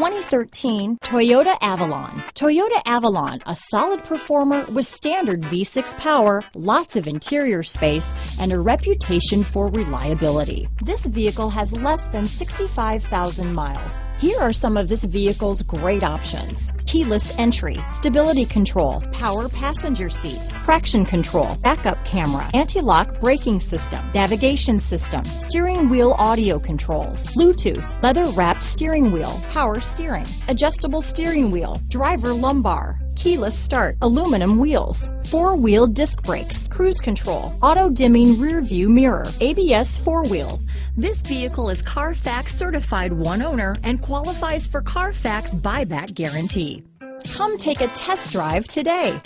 2013 Toyota Avalon. Toyota Avalon, a solid performer with standard V6 power, lots of interior space, and a reputation for reliability. This vehicle has less than 65,000 miles. Here are some of this vehicle's great options: keyless entry, stability control, power passenger seat, traction control, backup camera, anti-lock braking system, navigation system, steering wheel audio controls, Bluetooth, leather-wrapped steering wheel, power steering, adjustable steering wheel, driver lumbar, keyless start, aluminum wheels, four-wheel disc brakes, cruise control, auto-dimming rear-view mirror, ABS four-wheel. This vehicle is Carfax certified one owner and qualifies for Carfax buyback guarantee. Come take a test drive today.